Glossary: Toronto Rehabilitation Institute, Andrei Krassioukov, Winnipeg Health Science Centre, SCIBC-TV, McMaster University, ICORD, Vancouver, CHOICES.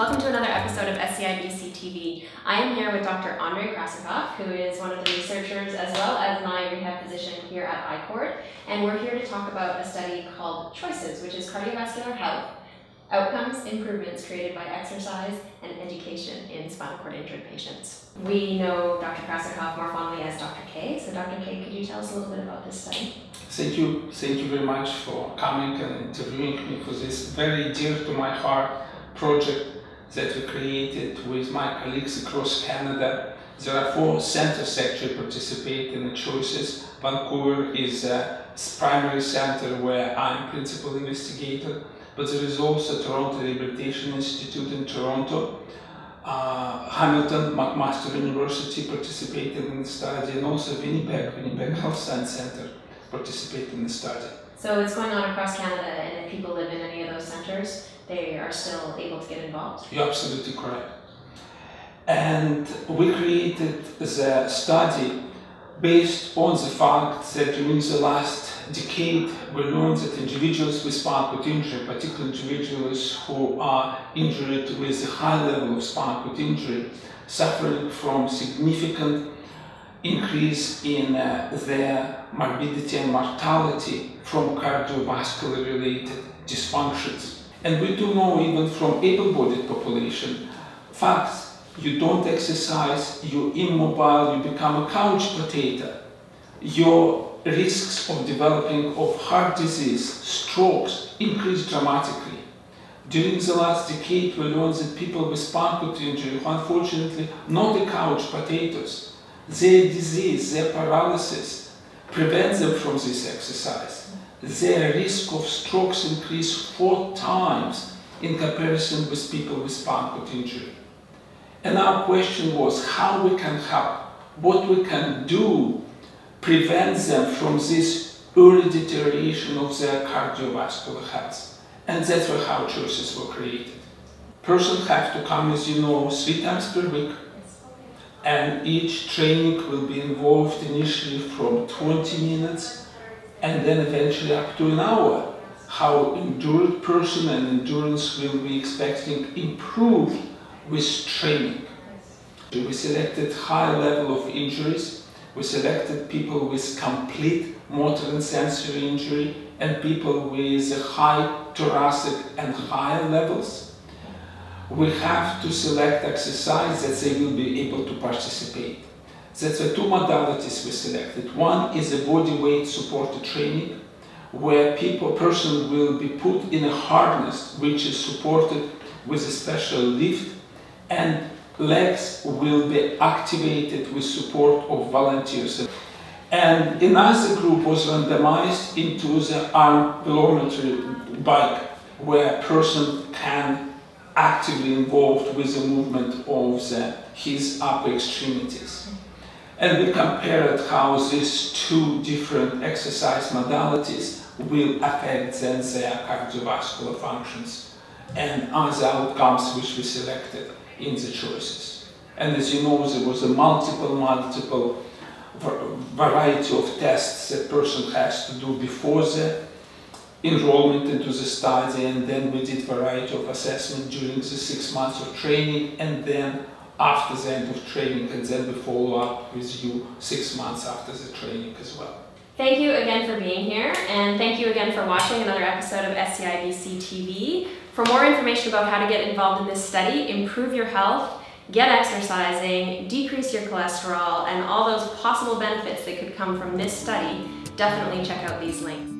Welcome to another episode of SCIBC-TV. I am here with Dr. Andrei Krassioukov, who is one of the researchers as well as my rehab physician here at ICORD, and we're here to talk about a study called CHOICES, which is cardiovascular health, outcomes, improvements created by exercise, and education in spinal cord injured patients. We know Dr. Krassioukov more fondly as Dr. K, so Dr. K, could you tell us a little bit about this study? Thank you very much for coming and interviewing me for this very dear to my heart project that we created with my colleagues across Canada. There are four centers actually participate in the CHOICES. Vancouver is a primary center where I'm principal investigator, but there is also Toronto Rehabilitation Institute in Toronto. Hamilton, McMaster University participated in the study, and also Winnipeg Health Science Centre participated in the study. So it's going on across Canada, and if people live in any of those centres, they are still able to get involved? You're absolutely correct. And we created the study based on the fact that during the last decade we learned that individuals with spinal cord injury, particularly individuals who are injured with a high level of spinal cord injury, suffering from significant increase in their morbidity and mortality from cardiovascular related dysfunctions. And we do know even from able-bodied population facts. You don't exercise, you're immobile, you become a couch potato. Your risks of developing of heart disease, strokes, increase dramatically. During the last decade, we learned that people with spinal cord injury, who unfortunately not the couch potatoes, their disease, their paralysis, prevents them from this exercise. Their risk of strokes increase 4 times in comparison with people with spinal cord injury. And our question was how we can help, what we can do, prevent them from this early deterioration of their cardiovascular health. And that's where how CHOICES were created. Persons have to come, as you know, 3 times per week, and each training will be involved initially from 20 minutes and then eventually up to an hour. How endured person and endurance will be expecting improved with training. We selected high level of injuries, we selected people with complete motor and sensory injury and people with high thoracic and higher levels. We have to select exercise that they will be able to participate. That's the 2 modalities we selected. One is a body weight supported training where person will be put in a harness which is supported with a special lift, and legs will be activated with support of volunteers. And another group was randomized into the arm velocity bike, where a person can actively involved with the movement of his upper extremities. And we compared how these 2 different exercise modalities will affect then their cardiovascular functions and other outcomes which we selected in the CHOICES. And as you know, there was a multiple variety of tests that person has to do before the enrollment into the study, and then we did variety of assessment during the 6 months of training, and then after the end of training, and then we follow up with you 6 months after the training as well. Thank you again for being here, and thank you again for watching another episode of SCIBC TV. For more information about how to get involved in this study, improve your health, get exercising, decrease your cholesterol, and all those possible benefits that could come from this study, definitely check out these links.